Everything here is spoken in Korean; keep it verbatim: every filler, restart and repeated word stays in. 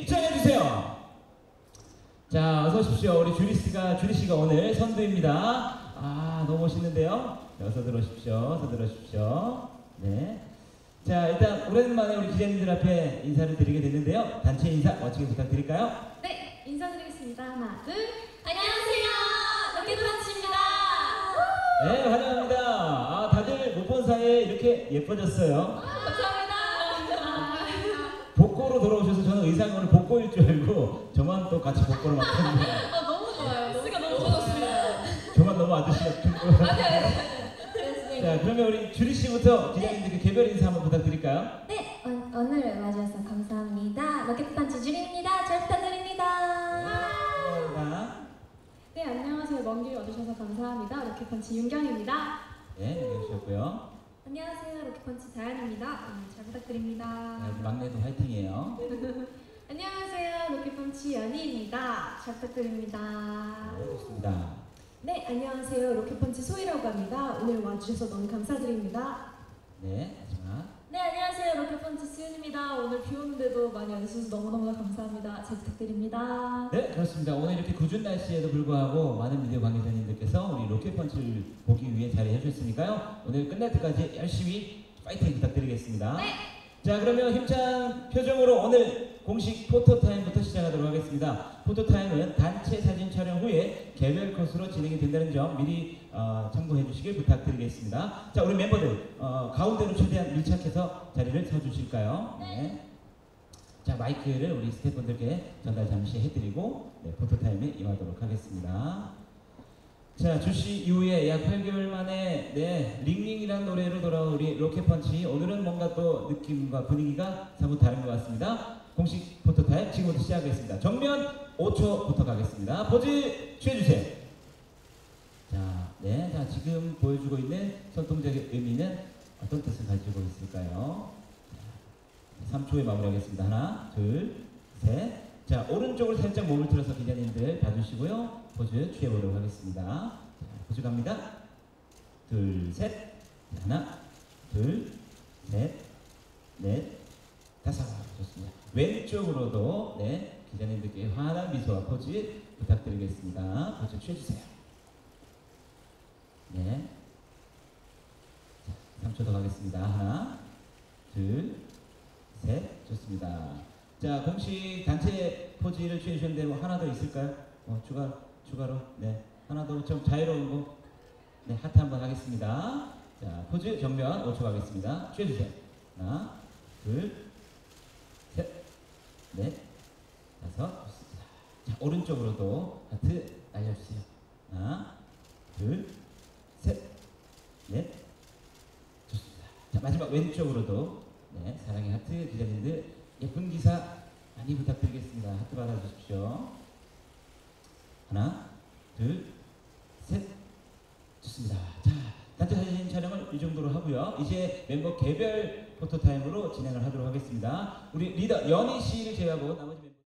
입장해주세요. 자, 어서 오십시오. 우리 쥬리씨가, 쥬리씨가 오늘 선두입니다. 아, 너무 멋있는데요? 네, 어서 들어오십시오. 어서 들어오십시오. 네. 자, 일단 오랜만에 우리 기자님들 앞에 인사를 드리게 됐는데요. 단체 인사 멋지게 부탁드릴까요? 네, 인사드리겠습니다. 하나, 둘. 안녕하세요. 로켓펀치입니다. 네, 환영합니다. 아, 다들 못 본 사이에 이렇게 예뻐졌어요. 돌아오셔서 저는 의상을 오늘 복고일 줄 알고 저만 또 같이 복고를 맡았는데 아, 너무 좋아요. 스가 너무 좋았습니다. 저만 너무 아저씨 같은 거. 자, 그러면 우리 쥬리 씨부터 기자님들께 네. 개별 인사 한번 부탁드릴까요? 네, 어, 오늘을 맞이해서 감사합니다. 로켓펀치 쥬리입니다. 잘 부탁드립니다. 감사합니다. 네, 안녕하세요. 먼 길 와주셔서 감사합니다. 로켓펀치 윤경입니다. 네, 윤경 씨였고요. 안녕하세요. 로켓펀치 다현입니다. 음, 잘 부탁드립니다. 네, 막내도 화이팅이에요. 안녕하세요. 로켓펀치 연희입니다. 잘 부탁드립니다. 네, 좋습니다. 네, 안녕하세요. 로켓펀치 소희라고 합니다. 오늘 와주셔서 너무 감사드립니다. 네, 마지막. 네, 안녕하세요. 로켓펀치 지은입니다. 오늘 비 오는데도 많이 와주셔서 너무너무 감사합니다. 잘 부탁드립니다. 네, 그렇습니다. 오늘 이렇게 궂은 날씨에도 불구하고 많은 미디어 관계자님들께서 우리 로켓펀치를 보기 위해 자리해 주셨으니까요. 오늘 끝날 때까지 열심히 파이팅 부탁드리겠습니다. 네. 자, 그러면 힘찬 표정으로 오늘 공식 포토타임부터 시작하도록 하겠습니다. 포토타임은 단체 사진 촬영 후에 개별 컷으로 진행이 된다는 점 미리 어, 참고해 주시길 부탁드리겠습니다. 자, 우리 멤버들 어, 가운데로 최대한 밀착해서 자리를 쳐주실까요? 네. 자, 마이크를 우리 스태프분들께 전달 잠시 해드리고 네, 포토타임에 임하도록 하겠습니다. 자, 주시 이후에 약 팔 개월 만에 네, 링링이라는 노래로 돌아온 우리 로켓펀치 오늘은 뭔가 또 느낌과 분위기가 사뭇 다른 것 같습니다. 공식 포토타임 지금부터 시작하겠습니다. 정면 오 초부터 가겠습니다. 포즈 취해주세요. 자, 네, 자, 지금 보여주고 있는 손동작의 의미는 어떤 뜻을 가지고 있을까요? 자, 삼 초에 마무리하겠습니다. 하나, 둘, 셋. 자, 오른쪽을 살짝 몸을 틀어서 기자님들 봐주시고요. 포즈 취해보도록 하겠습니다. 자, 포즈 갑니다. 둘, 셋. 자, 하나, 둘, 셋, 넷, 다섯. 좋습니다. 왼쪽으로도 네, 기자님들께 환한 미소와 포즈 부탁드리겠습니다. 포즈 취해주세요. 네. 자, 삼 초 더 가겠습니다. 하나, 둘, 셋. 좋습니다. 자, 공식 단체 포즈를 취해주셨는데 뭐 하나 더 있을까요? 어, 추가, 추가로. 네. 하나 더 좀 자유로운 거. 네. 하트 한번 하겠습니다. 자, 포즈 정면 오 초 가겠습니다. 취해주세요. 하나, 둘, 셋, 넷, 다섯. 좋습니다. 자, 오른쪽으로도 하트 날려주세요. 하나, 둘, 셋, 넷. 좋습니다. 자, 마지막 왼쪽으로도 네, 사랑의 하트 기자님들 예쁜 기사 많이 부탁드리겠습니다. 하트 받아주십시오. 하나, 둘, 셋. 좋습니다. 자, 단체 사진 촬영을 이 정도로 하고요. 이제 멤버 개별 포토타임으로 진행을 하도록 하겠습니다. 우리 리더 연희 씨를 제외하고 나머지